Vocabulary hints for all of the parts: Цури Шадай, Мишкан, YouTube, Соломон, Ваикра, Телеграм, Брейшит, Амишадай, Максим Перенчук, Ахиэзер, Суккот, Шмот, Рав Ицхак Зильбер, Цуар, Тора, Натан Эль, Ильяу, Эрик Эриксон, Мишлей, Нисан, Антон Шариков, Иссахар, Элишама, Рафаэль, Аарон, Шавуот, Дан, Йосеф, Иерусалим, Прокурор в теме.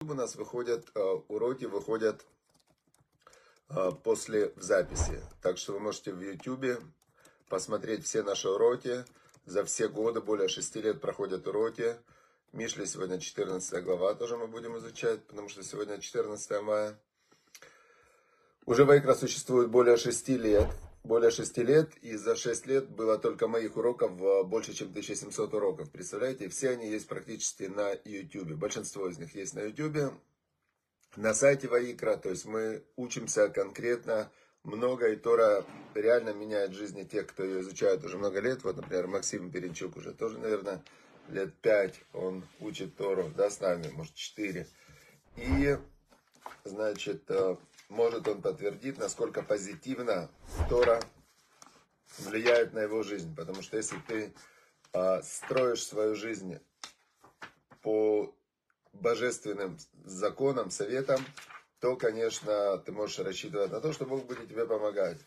У нас выходят уроки, выходят после записи. Так что вы можете в YouTube посмотреть все наши уроки. За все годы, более 6 лет проходят уроки. Мишлей сегодня 14 глава тоже мы будем изучать, потому что сегодня 14 мая. Уже Ваикра существует более 6 лет. Более 6 лет, и за 6 лет было только моих уроков больше, чем 1700 уроков. Представляете, все они есть практически на YouTube. Большинство из них есть на YouTube, на сайте Ваикра. То есть мы учимся конкретно много, и Тора реально меняет жизни тех, кто ее изучает уже много лет. Вот, например, Максим Перенчук уже тоже, наверное, лет 5 он учит Тору, да, с нами, может, 4. И, значит, может он подтвердить, насколько позитивно Тора влияет на его жизнь. Потому что если ты строишь свою жизнь по божественным законам, советам, то, конечно, ты можешь рассчитывать на то, что Бог будет тебе помогать.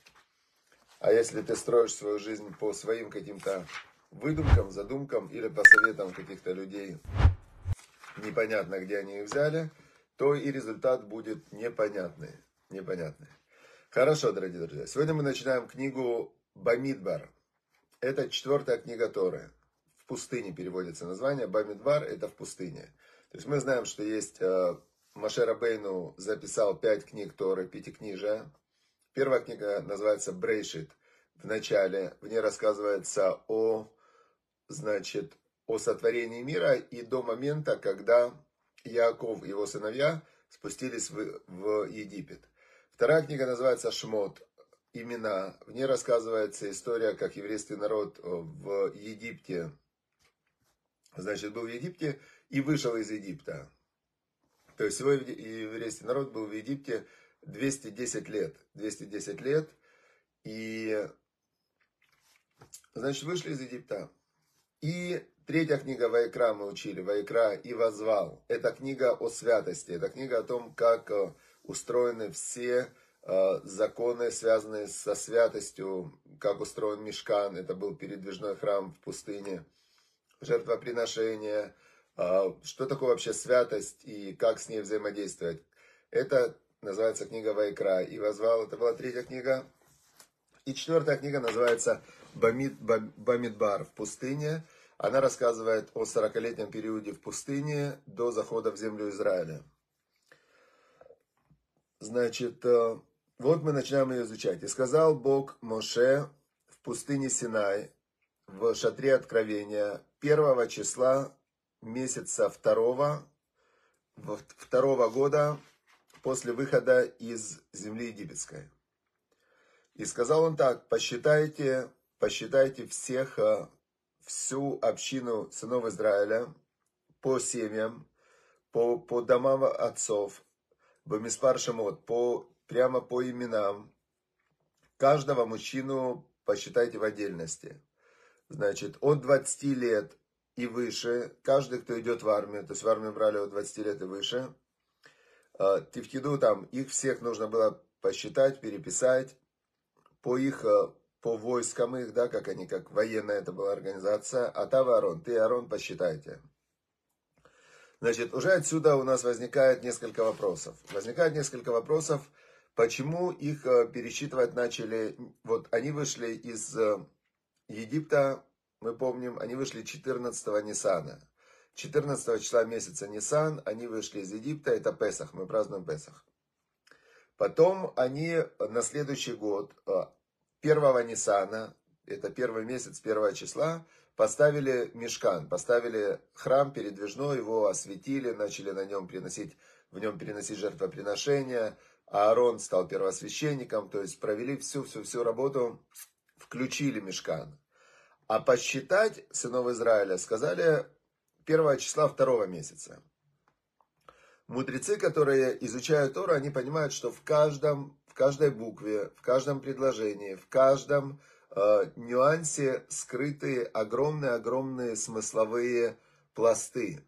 А если ты строишь свою жизнь по своим каким-то выдумкам, задумкам или по советам каких-то людей, непонятно, где они их взяли, то и результат будет непонятный. Хорошо, дорогие друзья. Сегодня мы начинаем книгу Бамидбар. Это 4-я книга Торы. В пустыне переводится название. Бамидбар — это в пустыне. То есть мы знаем, что есть... Моше Рабейну записал 5 книг Торы, пятикнижия. Первая книга называется Брейшит. В начале в ней рассказывается о, значит, о сотворении мира и до момента, когда Яаков и его сыновья спустились в Египет. Вторая книга называется Шмот, имена. В ней рассказывается история, как еврейский народ в Египте, значит, был в Египте и вышел из Египта. То есть его еврейский народ был в Египте 210 лет. 210 лет. И, значит, вышли из Египта. И 3-я книга Ваикра мы учили, Ваикра и возвал. Это книга о святости, это книга о том, как устроены все законы, связанные со святостью, как устроен Мишкан, это был передвижной храм в пустыне, жертвоприношения, что такое вообще святость и как с ней взаимодействовать. Это называется книга Ваикра и возвал, это была 3-я книга. И 4-я книга называется Бамидбар в пустыне. Она рассказывает о 40-летнем периоде в пустыне до захода в землю Израиля. Значит, вот мы начинаем ее изучать. «И сказал Бог Моше в пустыне Синай, в шатре Откровения, 1 числа месяца 2-го года после выхода из земли египетской. И сказал он так: посчитайте всех... всю общину сынов Израиля по семьям, по домам отцов, Бамидбар Шимот, прямо по именам. Каждого мужчину посчитайте в отдельности. Значит, от 20 лет и выше, каждый, кто идет в армию, то есть в армию брали от 20 лет и выше, тевкиду там, их всех нужно было посчитать, переписать по их... по войскам их, да, как военная это была организация. А Аарон, посчитайте. Значит, уже отсюда у нас возникает несколько вопросов. Почему их пересчитывать начали? Вот они вышли из Египта, мы помним, они вышли 14-го Нисана. 14 числа месяца Нисан, они вышли из Египта, это Песах, мы празднуем Песах. Потом они на следующий год... 1-го Нисана, это первый месяц, 1-го числа, поставили Мишкан, поставили храм передвижной, его осветили, начали в нем переносить жертвоприношения. Аарон стал первосвященником, то есть провели всю работу, включили Мишкан. А посчитать сынов Израиля сказали 1-го числа 2-го месяца. Мудрецы, которые изучают Тору, они понимают, что в каждой букве, в каждом предложении, в каждом нюансе скрыты огромные-огромные смысловые пласты.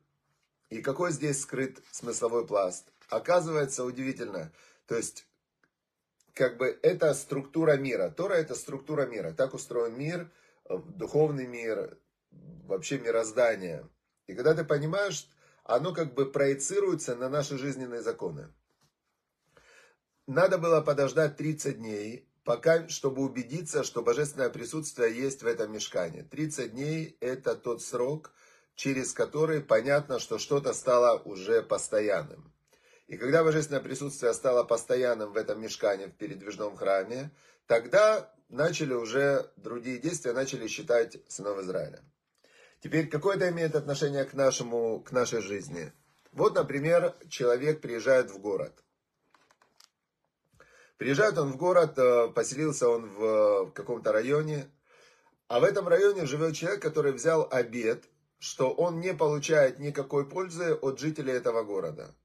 И какой здесь скрыт смысловой пласт? Оказывается, удивительно. То есть, это структура мира. Тора — это структура мира. Так устроен мир, духовный мир, вообще мироздание. И когда ты понимаешь, оно как бы проецируется на наши жизненные законы. Надо было подождать 30 дней, чтобы убедиться, что божественное присутствие есть в этом мишкане. 30 дней – это тот срок, через который понятно, что что-то стало уже постоянным. И когда божественное присутствие стало постоянным в этом мишкане, в передвижном храме, тогда начали уже другие действия, начали считать сынов Израиля. Теперь, какое это имеет отношение к нашей жизни? Вот, например, человек приезжает в город. Приезжает он в город, поселился он в каком-то районе, а в этом районе живет человек, который взял обет, что он не получает никакой пользы от жителей этого города.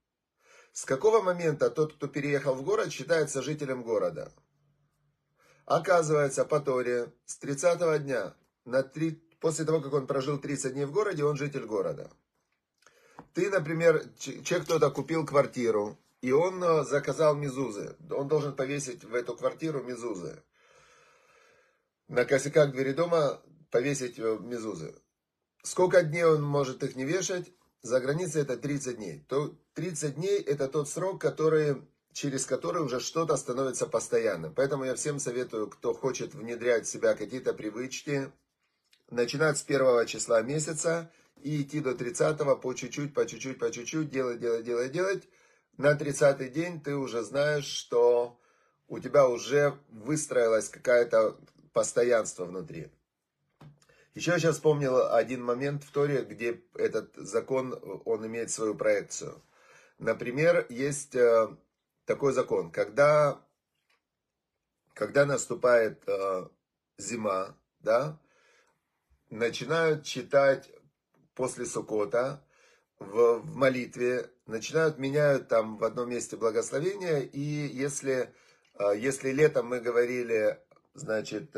С какого момента тот, кто переехал в город, считается жителем города? Оказывается, по Торе, с 30-го дня, после того, как он прожил 30 дней в городе, он житель города. Ты, например, кто-то купил квартиру, и он заказал мезузы. Он должен повесить в эту квартиру мезузы. На косяках двери дома повесить мезузы. Сколько дней он может их не вешать? За границей это 30 дней. То 30 дней это тот срок, через который уже что-то становится постоянным. Поэтому я всем советую, кто хочет внедрять в себя какие-то привычки, начинать с 1 числа месяца и идти до 30-го по чуть-чуть, делать. На 30-й день ты уже знаешь, что у тебя уже выстроилось какое-то постоянство внутри. Еще я сейчас вспомнил один момент в Торе, где этот закон, он имеет свою проекцию. Например, есть такой закон, когда наступает зима, да, начинают читать после Суккота в молитве, меняют там в одном месте благословение, и если летом мы говорили, значит,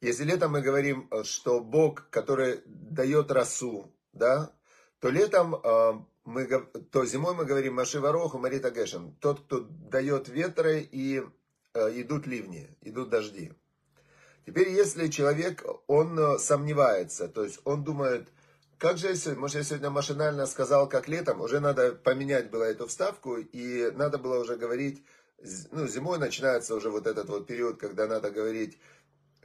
если летом мы говорим, что Бог, который дает росу, да, то зимой мы говорим Маши Вароху Марита Гэшен, тот, кто дает ветры и идут ливни, идут дожди. Теперь, если человек, он сомневается, то есть он думает, как же я сегодня, может, я сегодня машинально сказал, как летом, уже надо поменять было эту вставку, и надо было уже говорить, ну, зимой начинается уже вот этот вот период, когда надо говорить,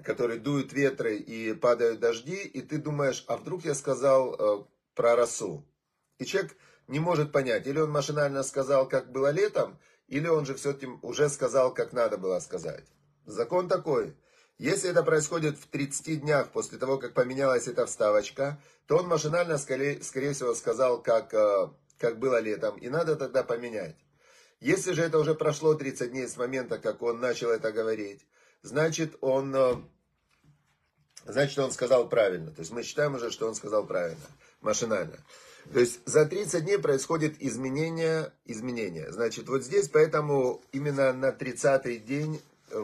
который дуют ветры и падают дожди, и ты думаешь, а вдруг я сказал про росу? И человек не может понять, или он машинально сказал, как было летом, или он же все-таки уже сказал, как надо было сказать. Закон такой. Если это происходит в 30 днях после того, как поменялась эта вставочка, то он машинально, скорее всего, сказал, как было летом, и надо тогда поменять. Если же это уже прошло 30 дней с момента, как он начал это говорить, значит, он сказал правильно. То есть мы считаем уже, что он сказал правильно, машинально. То есть за 30 дней происходит изменение. Значит, вот здесь, поэтому именно на 30-й день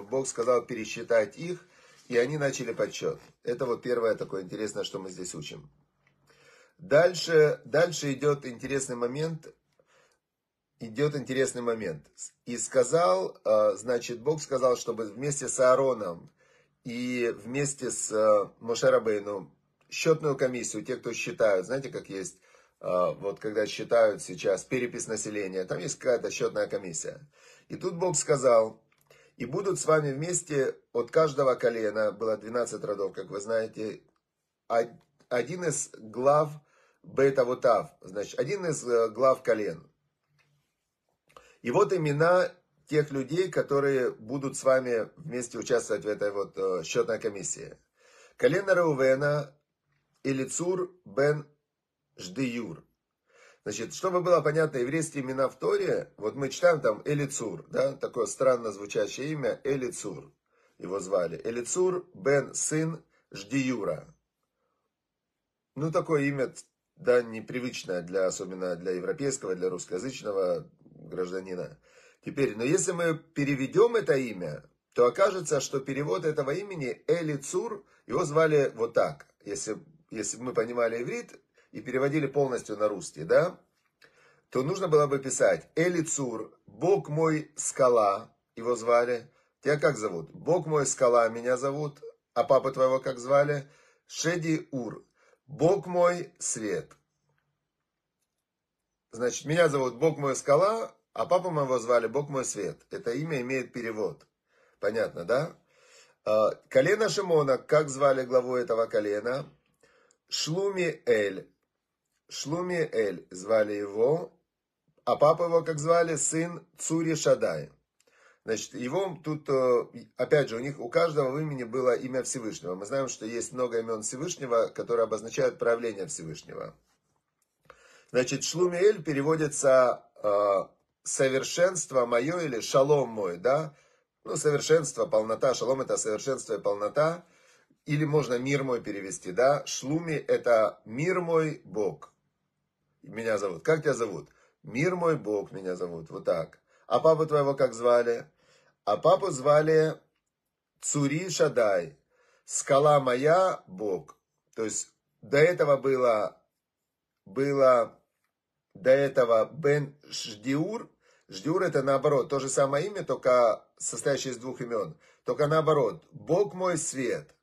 Бог сказал пересчитать их, и они начали подсчет. Это вот первое такое интересное, что мы здесь учим. Дальше идет интересный момент. И сказал, значит, Бог сказал, чтобы вместе с Аароном и вместе с Моше Рабейну счетную комиссию, те, кто считают, знаете, как есть, вот когда считают сейчас перепись населения, там есть какая-то счетная комиссия. И тут Бог сказал, и будут с вами вместе от каждого колена, было 12 родов, как вы знаете, один из глав Бет-Авотав, значит, один из глав колен. И вот имена тех людей, которые будут с вами вместе участвовать в этой вот счетной комиссии. Колено Реувена, Элицур бен Шдиюр. Значит, чтобы было понятно, еврейские имена в Торе, вот мы читаем там Элицур, да, такое странно звучащее имя, Элицур, его звали. Элицур бен сын Шдиюра. Ну, такое имя, да, непривычное, особенно для европейского, для русскоязычного гражданина. Теперь, но если мы переведем это имя, то окажется, что перевод этого имени Элицур, его звали вот так. Если бы мы понимали иврит и переводили полностью на русский, да, то нужно было бы писать Элицур, Бог мой скала, его звали. Тебя как зовут? Бог мой скала, меня зовут. А папу твоего как звали? Шдиюр. Бог мой свет. Значит, меня зовут Бог мой скала, а папу моего звали Бог мой свет. Это имя имеет перевод. Понятно, да? Колено Шимона, как звали главу этого колена? Шлуми Эль. Шлуми Эль звали его, а папу его как звали? Сын Цури Шадай. Значит, его тут, опять же, у них у каждого в имени было имя Всевышнего. Мы знаем, что есть много имен Всевышнего, которые обозначают проявление Всевышнего. Значит, Шлумиэль переводится «совершенство мое» или «шалом мой», да? Ну, совершенство, полнота, шалом – это совершенство и полнота. Или можно «мир мой» перевести, да? Шлуми – это «мир мой Бог». Меня зовут. Как тебя зовут? «Мир мой Бог» меня зовут. Вот так. А папу твоего как звали? А папу звали Цури Шадай. Скала моя, Бог. То есть до этого было до этого Бен Шдиюр. Шдиюр это наоборот. То же самое имя, только состоящее из двух имен. Только наоборот. Бог мой свет.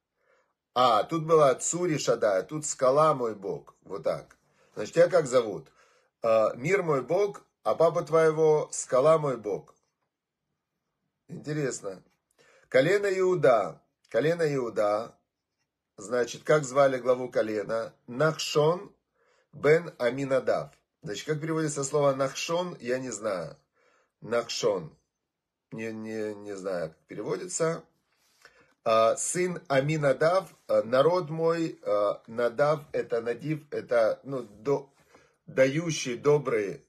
А тут была Цури Шадай. Тут скала мой Бог. Вот так. Значит, тебя как зовут? Мир мой Бог. А папа твоего скала мой Бог. Интересно. Колено Иуда. Колено Иуда. Значит, как звали главу колена? Нахшон бен Аминадав. Значит, как переводится слово Нахшон, я не знаю. Нахшон. Не знаю, как переводится. Сын Аминадав. Народ мой. Надав это надив. Это дающий, добрый.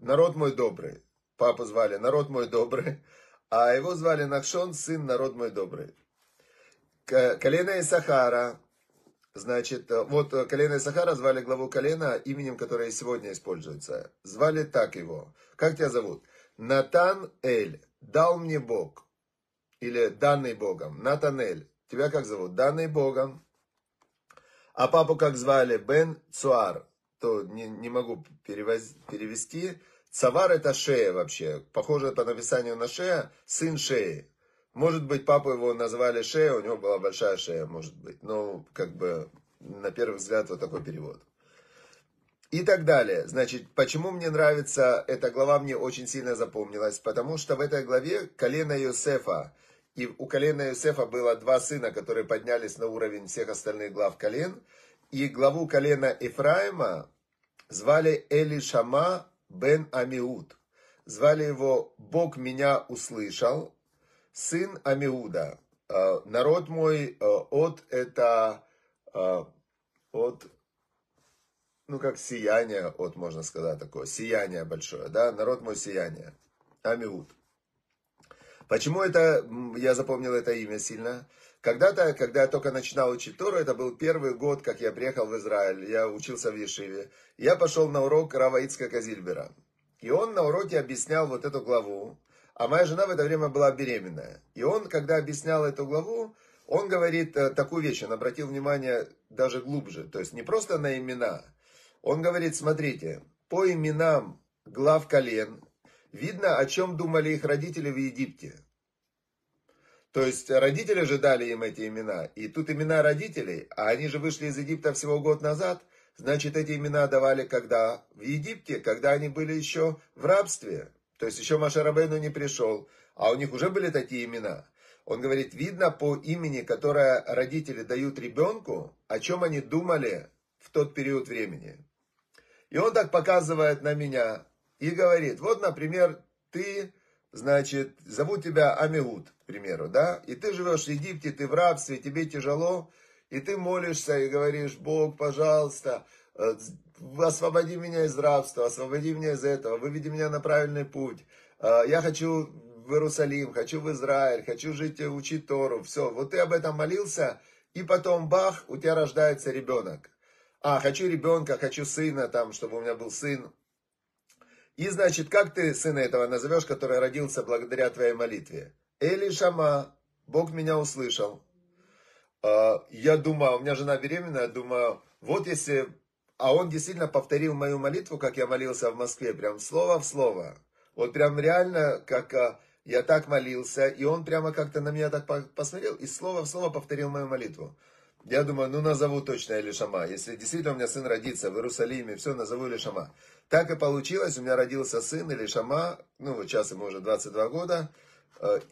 Народ мой добрый. Папу звали народ мой добрый. А его звали Нахшон, сын народ мой добрый. Колено Иссахара. Значит, вот колено Иссахара звали главу колена именем, которое сегодня используется. Звали так его. Как тебя зовут? Натан Эль. Дал мне Бог. Или данный Богом. Натан Эль. Тебя как зовут? Данный Богом. А папу как звали? Бен Цуар. То не могу перевести. Цавар это шея вообще. Похоже по написанию на шея. Сын шеи. Может быть, папу его назвали шея. У него была большая шея, может быть. Но как бы на первый взгляд вот такой перевод. И так далее. Значит, почему мне нравится эта глава? Мне очень сильно запомнилась. Потому что в этой главе колено Йосефа. И у колена Йосефа было два сына, которые поднялись на уровень всех остальных глав колен. И главу колена Ефраима звали Элишама бен Амиуд. Звали его «Бог меня услышал», сын Амиуда. Народ мой от это, от, ну как сияние, от можно сказать такое, сияние большое, да, народ мой сияние, Амиуд. Почему это, я запомнил это имя сильно? Когда-то, когда я только начинал учить Тору, это был первый год, как я приехал в Израиль, я учился в Ешиве. Я пошел на урок Рава Ицхака Зильбера. И он на уроке объяснял вот эту главу, а моя жена в это время была беременная. И он, когда объяснял эту главу, он говорит такую вещь, он обратил внимание даже глубже, то есть не просто на имена. Он говорит, смотрите, по именам глав колен видно, о чем думали их родители в Египте. То есть родители же дали им эти имена. И тут имена родителей, а они же вышли из Египта всего год назад. Значит, эти имена давали когда? В Египте, когда они были еще в рабстве. То есть еще Моше Рабейну не пришел, а у них уже были такие имена. Он говорит, видно по имени, которое родители дают ребенку, о чем они думали в тот период времени. И он так показывает на меня и говорит, вот, например, ты... Значит, зовут тебя Амиуд, к примеру, да? И ты живешь в Египте, ты в рабстве, тебе тяжело, и ты молишься и говоришь, Бог, пожалуйста, освободи меня из рабства, освободи меня из этого, выведи меня на правильный путь. Я хочу в Иерусалим, хочу в Израиль, хочу жить, учить Тору, все. Вот ты об этом молился, и потом, бах, у тебя рождается ребенок. А, хочу ребенка, хочу сына, там, чтобы у меня был сын. И, значит, как ты сына этого назовешь, который родился благодаря твоей молитве? Элишама, Бог меня услышал. Я думаю, у меня жена беременная, думаю, вот если... А он действительно повторил мою молитву, как я молился в Москве, прям слово в слово. Вот прям реально, как я так молился, и он прямо как-то на меня так посмотрел, и слово в слово повторил мою молитву. Я думаю, ну назову точно Элишама. Если действительно у меня сын родится в Иерусалиме, все, назову Элишама. Так и получилось, у меня родился сын Элишама, ну вот сейчас ему уже 22 года,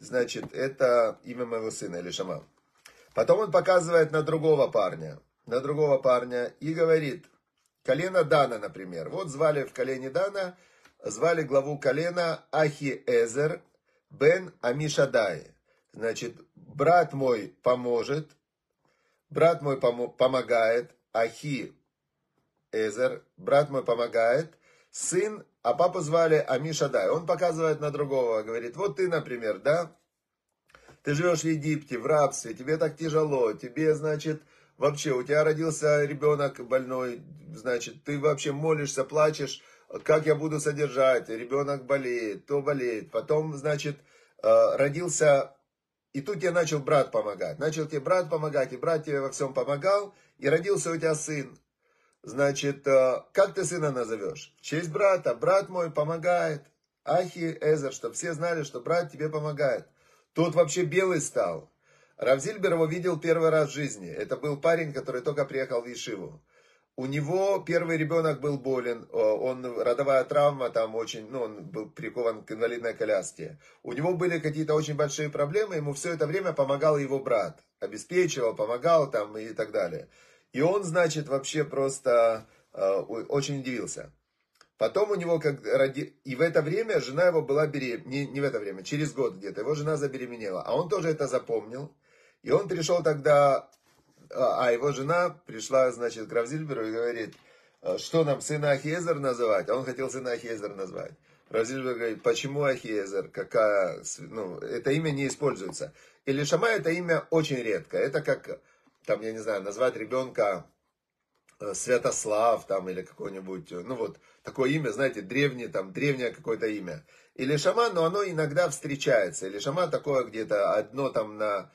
значит, это имя моего сына Элишама. Потом он показывает на другого парня и говорит, колено Дана, например. Вот звали в колене Дана, звали главу колена Ахиэзер бен Амишадай. Значит, брат мой помогает, Ахиэзер, брат мой помогает, сын, а папу звали Амишадай. Он показывает на другого, говорит, вот ты, например, да, ты живешь в Египте, в рабстве, тебе так тяжело, тебе, значит, вообще, у тебя родился ребенок больной, значит, ты вообще молишься, плачешь, как я буду содержать, ребенок болеет, то болеет, потом, значит, родился... И тут тебе начал брат помогать. Начал тебе брат помогать, и брат тебе во всем помогал. И родился у тебя сын. Значит, как ты сына назовешь? В честь брата. Брат мой помогает. Ахиэзер, чтобы все знали, что брат тебе помогает. Тот вообще белый стал. Рав Зильбер его видел первый раз в жизни. Это был парень, который только приехал в Ешиву. У него первый ребенок был болен, родовая травма, там очень, он был прикован к инвалидной коляске. У него были какие-то очень большие проблемы, ему все это время помогал его брат. Обеспечивал, помогал там и так далее. И он, значит, вообще просто очень удивился. Потом у него, и в это время жена его была беременна, не в это время, через год где-то, его жена забеременела. А он тоже это запомнил. И он пришел тогда... А его жена пришла, значит, к Рав Зильберу и говорит, что нам, сына Ахиэзер называть? А он хотел сына Ахиэзер назвать. Рав Зильбер говорит, почему Ахиэзер? Это имя не используется. Элишама это имя очень редко. Это как, там, я не знаю, назвать ребенка Святослав, там, или какое-нибудь, такое имя, знаете, древнее какое-то имя. Элишама, но оно иногда встречается. Элишама такое где-то одно там на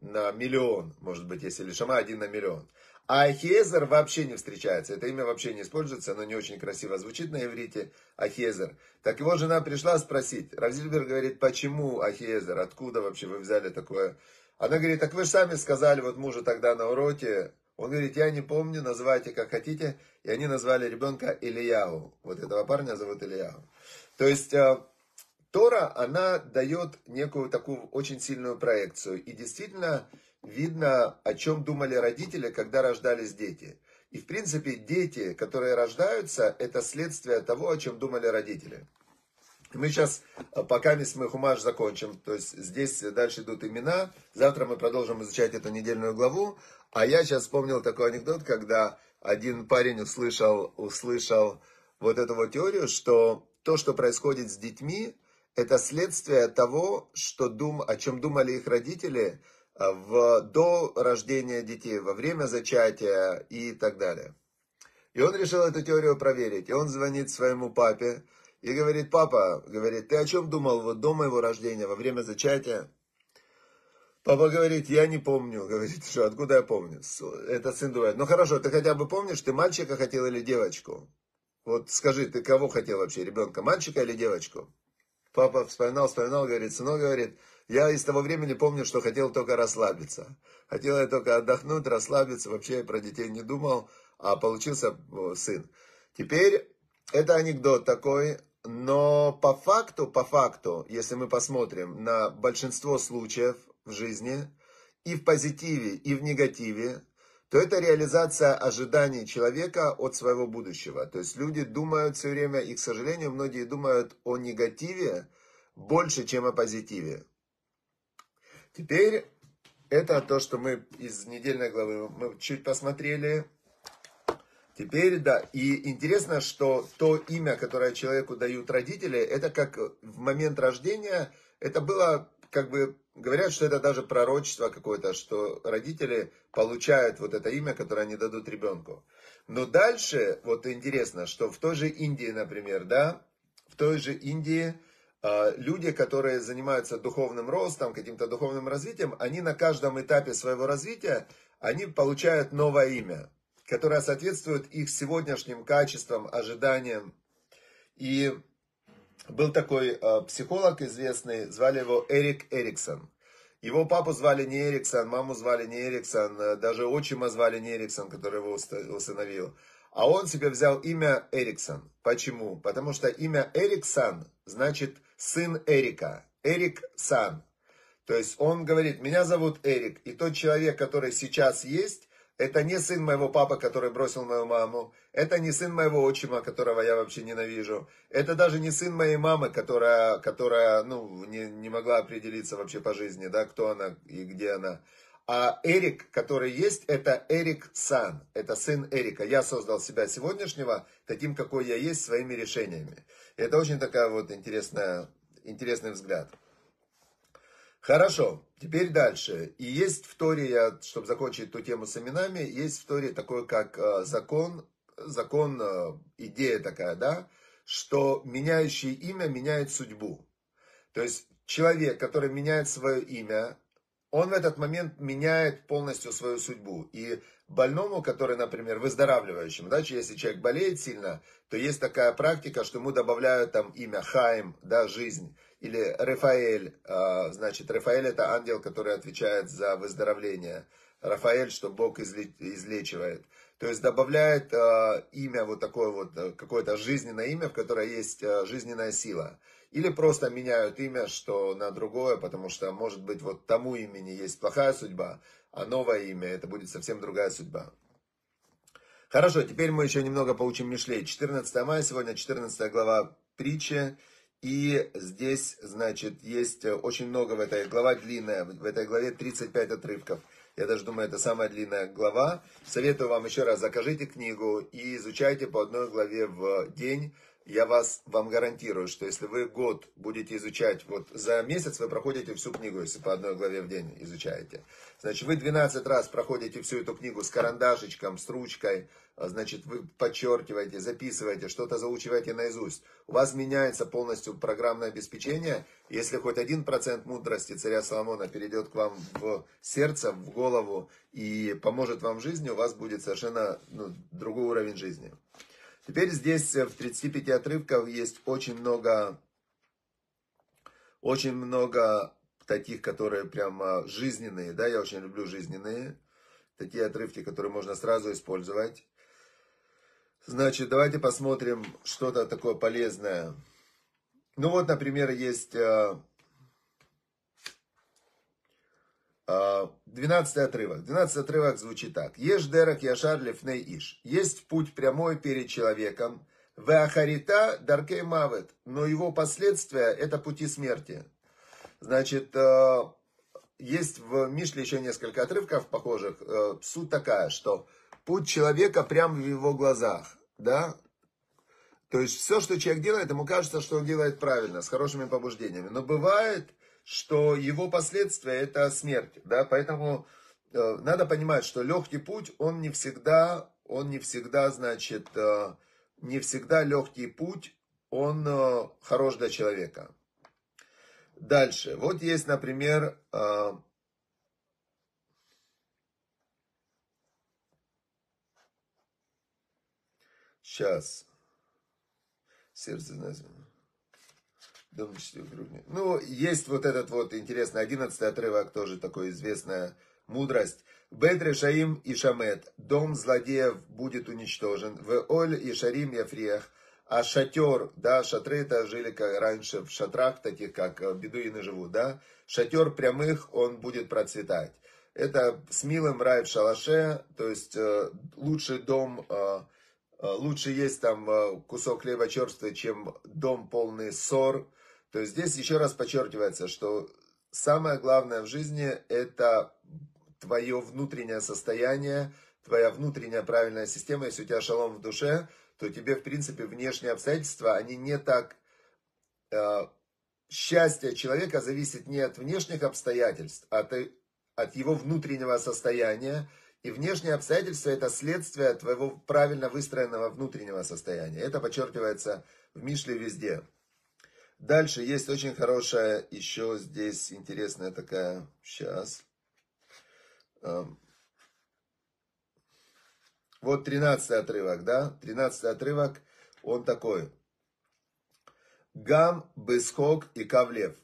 миллион, может быть, если Элишама 1 на миллион. А Ахиэзер вообще не встречается. Это имя вообще не используется, оно не очень красиво звучит на иврите. Ахиэзер. Так его жена пришла спросить. Рав Зильбер говорит, почему Ахиэзер? Откуда вообще вы взяли такое? Она говорит, так вы же сами сказали вот мужу тогда на уроке. Он говорит, я не помню, называйте как хотите. И они назвали ребенка Ильяу. Вот этого парня зовут Ильяу. То есть... Тора, она дает некую такую очень сильную проекцию. И действительно видно, о чем думали родители, когда рождались дети. И в принципе дети, которые рождаются, это следствие того, о чем думали родители. И мы сейчас, пока мы хумаш закончим, то есть здесь дальше идут имена. Завтра мы продолжим изучать эту недельную главу. А я сейчас вспомнил такой анекдот, когда один парень услышал вот эту вот теорию, что то, что происходит с детьми, это следствие того, о чем думали их родители до рождения детей, во время зачатия и так далее. И он решил эту теорию проверить. И он звонит своему папе и говорит, папа, говорит, ты о чем думал до моего рождения, во время зачатия? Папа говорит, я не помню. Говорит, что, откуда я помню? Этот сын думает, ну хорошо, ты хотя бы помнишь, ты мальчика хотел или девочку? Вот скажи, ты кого хотел вообще, ребенка, мальчика или девочку? Папа вспоминал, говорит, сынок, говорит, я из того времени помню, что хотел только расслабиться. Хотел я только отдохнуть, расслабиться, вообще я про детей не думал, а получился сын. Теперь, это анекдот такой, но по факту, если мы посмотрим на большинство случаев в жизни, и в позитиве, и в негативе, то это реализация ожиданий человека от своего будущего. То есть люди думают все время, и, к сожалению, многие думают о негативе больше, чем о позитиве. Теперь это то, что мы из недельной главы мы чуть посмотрели. Теперь, да, и интересно, что то имя, которое человеку дают родители, это как в момент рождения, это было как бы... Говорят, что это даже пророчество какое-то, что родители получают вот это имя, которое они дадут ребенку. Но дальше, вот интересно, что в той же Индии, например, да, в той же Индии люди, которые занимаются духовным ростом, каким-то духовным развитием, они на каждом этапе своего развития, они получают новое имя, которое соответствует их сегодняшним качествам, ожиданиям. И Был такой психолог известный, звали его Эрик Эриксон. Его папу звали не Эриксон, маму звали не Эриксон, даже отчима звали не Эриксон, который его усыновил. А он себе взял имя Эриксон. Почему? Потому что имя Эриксон значит сын Эрика. Эриксон. То есть он говорит, меня зовут Эрик, и тот человек, который сейчас есть, это не сын моего папы, который бросил мою маму. Это не сын моего отчима, которого я вообще ненавижу. Это даже не сын моей мамы, которая ну, не могла определиться вообще по жизни, да, кто она и где она. А Эрик, который есть, это Эрик Сан. Это сын Эрика. Я создал себя сегодняшнего таким, какой я есть, своими решениями. И это очень такая вот интересный взгляд. Хорошо, теперь дальше. И есть в Торе, чтобы закончить эту тему с именами, есть в Торе такое, как закон, идея такая, да, что меняющий имя меняет судьбу. То есть человек, который меняет свое имя, он в этот момент меняет полностью свою судьбу. И больному, который, например, выздоравливающему, да, если человек болеет сильно, то есть такая практика, что ему добавляют там имя Хаим, да, жизнь. Или Рафаэль, значит, Рафаэль это ангел, который отвечает за выздоровление. Рафаэль, что Бог излечивает. То есть добавляет имя, вот такое вот, какое-то жизненное имя, в которое есть жизненная сила. Или просто меняют имя, что на другое, потому что, может быть, вот тому имени есть плохая судьба, а новое имя, это будет совсем другая судьба. Хорошо, теперь мы еще немного поучим Мишлей. 14 мая, сегодня 14 глава притчи. И здесь, значит, есть очень много в этой главе, длинная, в этой главе 35 отрывков. Я даже думаю, это самая длинная глава. Советую вам еще раз, закажите книгу и изучайте по одной главе в день. Я вам гарантирую, что если вы год будете изучать, вот за месяц вы проходите всю книгу, если по одной главе в день изучаете. Значит, вы 12 раз проходите всю эту книгу с карандашечком, с ручкой, значит, вы подчеркиваете, записываете, что-то заучиваете наизусть. У вас меняется полностью программное обеспечение. Если хоть 1% мудрости царя Соломона перейдет к вам в сердце, в голову и поможет вам в жизни, у вас будет совершенно другой уровень жизни. Теперь здесь в 35 отрывках есть очень много таких, которые прямо жизненные. Да, я очень люблю жизненные. Такие отрывки, которые можно сразу использовать. Значит, давайте посмотрим что-то такое полезное. Ну вот, например, есть 12 отрывок. 12 отрывок звучит так. «Еш дерек яшар лифней иш». Есть путь прямой перед человеком. «Веахарита даркей мавет». Но его последствия – это пути смерти. Значит, есть в Мишле еще несколько отрывков похожих. Суть такая, что путь человека прямо в его глазах. Да? То есть все, что человек делает, ему кажется, что он делает правильно, с хорошими побуждениями. Но бывает, что его последствия это смерть, да, поэтому надо понимать, что легкий путь, не всегда легкий путь, он хорош для человека. Дальше, вот есть, например, сейчас, сердце названо. Ну, есть вот этот вот интересный 11 отрывок, тоже такой известная мудрость. «Бет решаим и шамет» – «Дом злодеев будет уничтожен». «Ве оль и шарим яфриях» – «А шатер» – да, шатры это жили как раньше в шатрах, таких как бедуины живут, да. «Шатер прямых, он будет процветать». Это «С милым рай в шалаше», то есть лучший дом... Лучше есть там кусок хлеба черствый, чем дом полный ссор. То есть здесь еще раз подчеркивается, что самое главное в жизни это твое внутреннее состояние, твоя внутренняя правильная система. Если у тебя шалом в душе, то тебе в принципе внешние обстоятельства, они не так... Счастье человека зависит не от внешних обстоятельств, а от его внутреннего состояния. И внешние обстоятельства – это следствие твоего правильно выстроенного внутреннего состояния. Это подчеркивается в Мишле везде. Дальше есть очень хорошая, еще здесь интересная такая, сейчас. Вот 13 отрывок, да? 13 отрывок, он такой. Гам, бесхок и кавлев.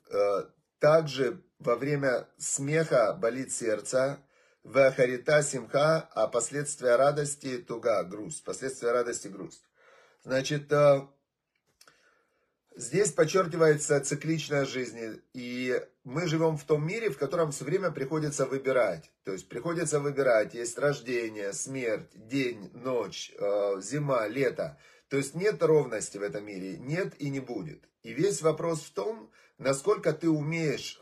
Также во время смеха болит сердце. Вахарита симха, а последствия радости туга, грусть. Последствия радости грусть. Значит, здесь подчеркивается цикличная жизнь. И мы живем в том мире, в котором все время приходится выбирать. То есть приходится выбирать. Есть рождение, смерть, день, ночь, зима, лето. То есть нет ровности в этом мире. Нет и не будет. И весь вопрос в том, насколько ты умеешь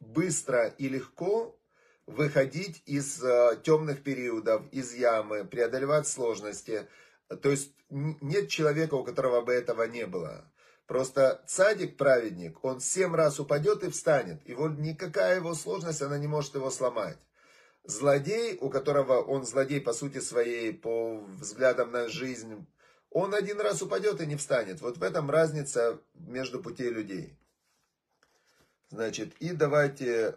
быстро и легко выходить из темных периодов, из ямы, преодолевать сложности. То есть нет человека, у которого бы этого не было. Просто цадик, праведник, он 7 раз упадет и встанет. И вот никакая его сложность, она не может его сломать. Злодей, у которого он злодей по сути своей, по взглядам на жизнь, он 1 раз упадет и не встанет. Вот в этом разница между путей людей. Значит, и давайте...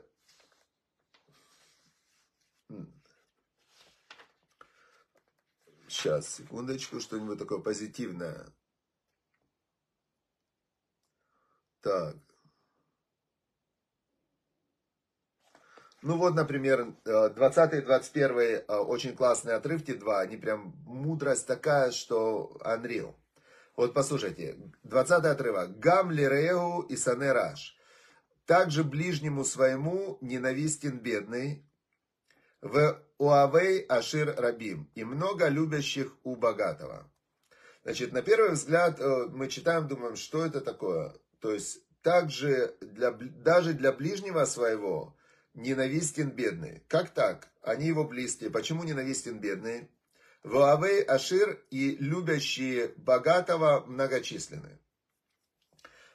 Сейчас, секундочку, что-нибудь такое позитивное. Так. Ну вот, например, 20-21 очень классные отрывки, 2. Они прям мудрость такая, что unreal. Вот послушайте. 20 отрывок. Гам лиреу и санераш. Также ближнему своему ненавистен бедный. В уавей ашир рабим. И много любящих у богатого. Значит, на первый взгляд мы читаем, думаем, что это такое? То есть, также даже для ближнего своего ненавистен бедный. Как так? Они его близкие. Почему ненавистен бедный? Ваавей ашир и любящие богатого многочисленны.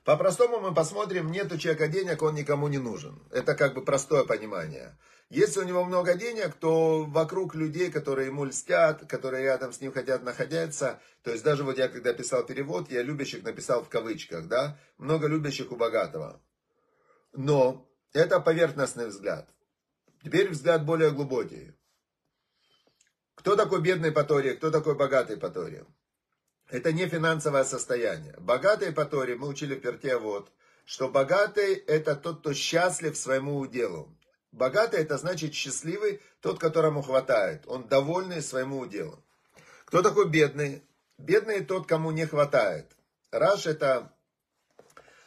По-простому мы посмотрим, нет у человека денег, он никому не нужен. Это как бы простое понимание. Если у него много денег, то вокруг людей, которые ему льстят, которые рядом с ним хотят находиться. То есть даже вот я когда писал перевод, я любящих написал в кавычках, да? Много любящих у богатого. Но это поверхностный взгляд. Теперь взгляд более глубокий. Кто такой бедный по Торе, кто такой богатый по Торе? Это не финансовое состояние. Богатый по Торе, мы учили в перке, вот, что богатый это тот, кто счастлив своему уделу. Богатый это значит счастливый, тот, которому хватает. Он довольный своему уделу. Кто такой бедный? Бедный тот, кому не хватает. Раш это,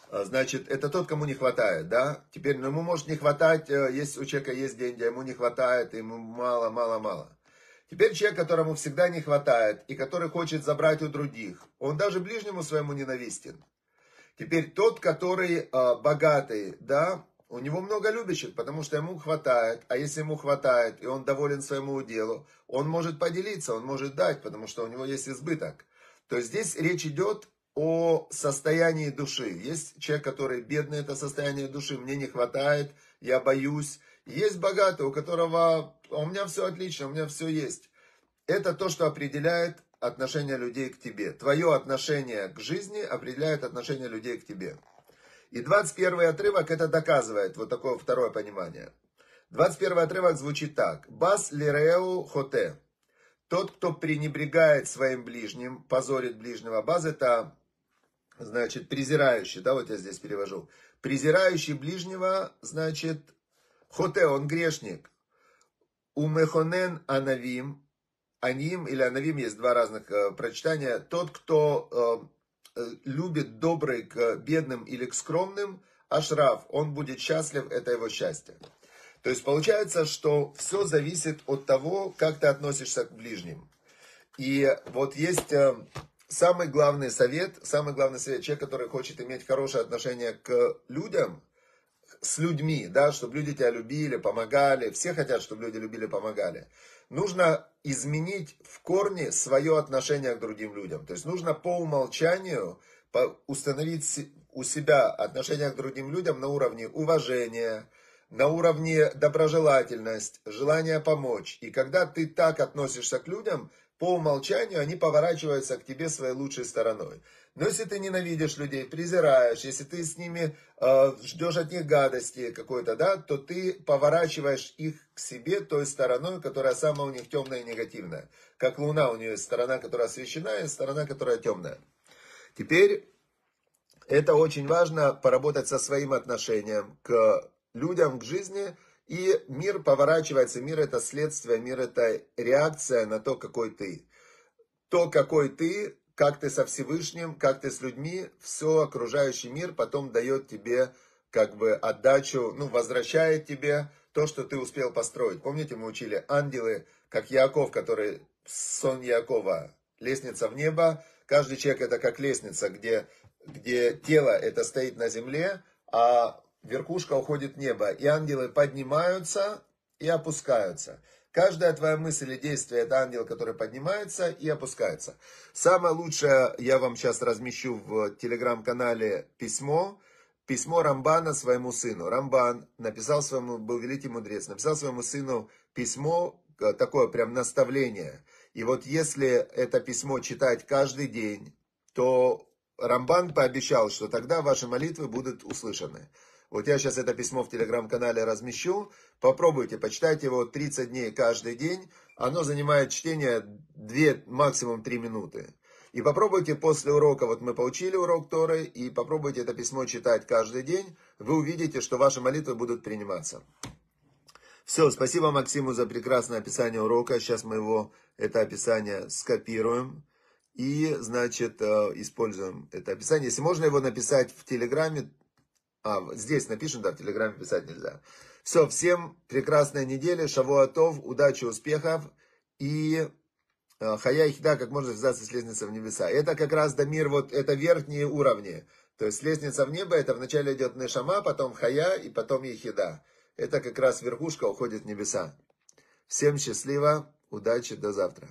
значит, это тот, кому не хватает, да? Теперь, ну, ему может не хватать, если у человека есть деньги, ему не хватает, ему мало, мало, мало. Теперь человек, которому всегда не хватает и который хочет забрать у других, он даже ближнему своему ненавистен. Теперь тот, который богатый, да, у него много любящих, потому что ему хватает. А если ему хватает и он доволен своему уделу, он может поделиться, он может дать, потому что у него есть избыток. То есть здесь речь идет о состоянии души. Есть человек, который бедный, это состояние души, мне не хватает, я боюсь. Есть богатый, у которого у меня все отлично, у меня все есть. Это то, что определяет отношение людей к тебе. Твое отношение к жизни определяет отношение людей к тебе. И 21 отрывок это доказывает, вот такое второе понимание. 21 отрывок звучит так. Бас лиреу хоте. Тот, кто пренебрегает своим ближним, позорит ближнего. Баз это, значит, презирающий, да, вот я здесь перевожу. Презирающий ближнего, значит... Хоте, он грешник. Умехонен анавим. Аним или анавим, есть 2 разных прочитания. Тот, кто любит добрый к бедным или к скромным, ашраф, он будет счастлив, это его счастье. То есть получается, что все зависит от того, как ты относишься к ближним. И вот есть самый главный совет человека, который хочет иметь хорошее отношение к людям, с людьми, да, чтобы люди тебя любили, помогали. Все хотят, чтобы люди любили, помогали. Нужно изменить в корне свое отношение к другим людям. То есть нужно по умолчанию установить у себя отношение к другим людям на уровне уважения, на уровне доброжелательность, желание помочь. И когда ты так относишься к людям, по умолчанию они поворачиваются к тебе своей лучшей стороной. Но если ты ненавидишь людей, презираешь, если ты с ними ждешь от них гадости какой-то, да, то ты поворачиваешь их к себе той стороной, которая самая у них темная и негативная. Как луна, у нее есть сторона, которая освещена, и сторона, которая темная. Теперь Это очень важно, поработать со своим отношением к людям, к жизни. И мир поворачивается, мир это следствие, мир это реакция на то, какой ты. То, какой ты, как ты со Всевышним, как ты с людьми, все окружающий мир потом дает тебе как бы отдачу, ну, возвращает тебе то, что ты успел построить. Помните, мы учили ангелы, как Яаков, который сон Яакова, лестница в небо. Каждый человек это как лестница, где тело это стоит на земле, а верхушка уходит в небо, и ангелы поднимаются и опускаются. Каждая твоя мысль и действие – это ангел, который поднимается и опускается. Самое лучшее, я вам сейчас размещу в телеграм-канале письмо. Письмо Рамбана своему сыну. Рамбан написал своему, был великий мудрец, написал своему сыну письмо, такое прям наставление. И вот если это письмо читать каждый день, то Рамбан пообещал, что тогда ваши молитвы будут услышаны. Вот я сейчас это письмо в телеграм-канале размещу. Попробуйте, почитайте его 30 дней каждый день. Оно занимает чтение 2, максимум 3 минуты. И попробуйте после урока, вот мы поучили урок Торы, и попробуйте это письмо читать каждый день. Вы увидите, что ваши молитвы будут приниматься. Все, спасибо Максиму за прекрасное описание урока. Сейчас мы его, это описание, скопируем. И, значит, используем это описание. Если можно его написать в телеграме, здесь напишем, да, в Телеграме писать нельзя. Все, всем прекрасной недели, шавуатов, удачи, успехов и хая ихида, как можно связаться с лестницей в небеса. Это как раз Дамир, вот это верхние уровни. То есть лестница в небо, это вначале идет нешама, потом хая и потом ихида. Это как раз верхушка уходит в небеса. Всем счастливо, удачи, до завтра.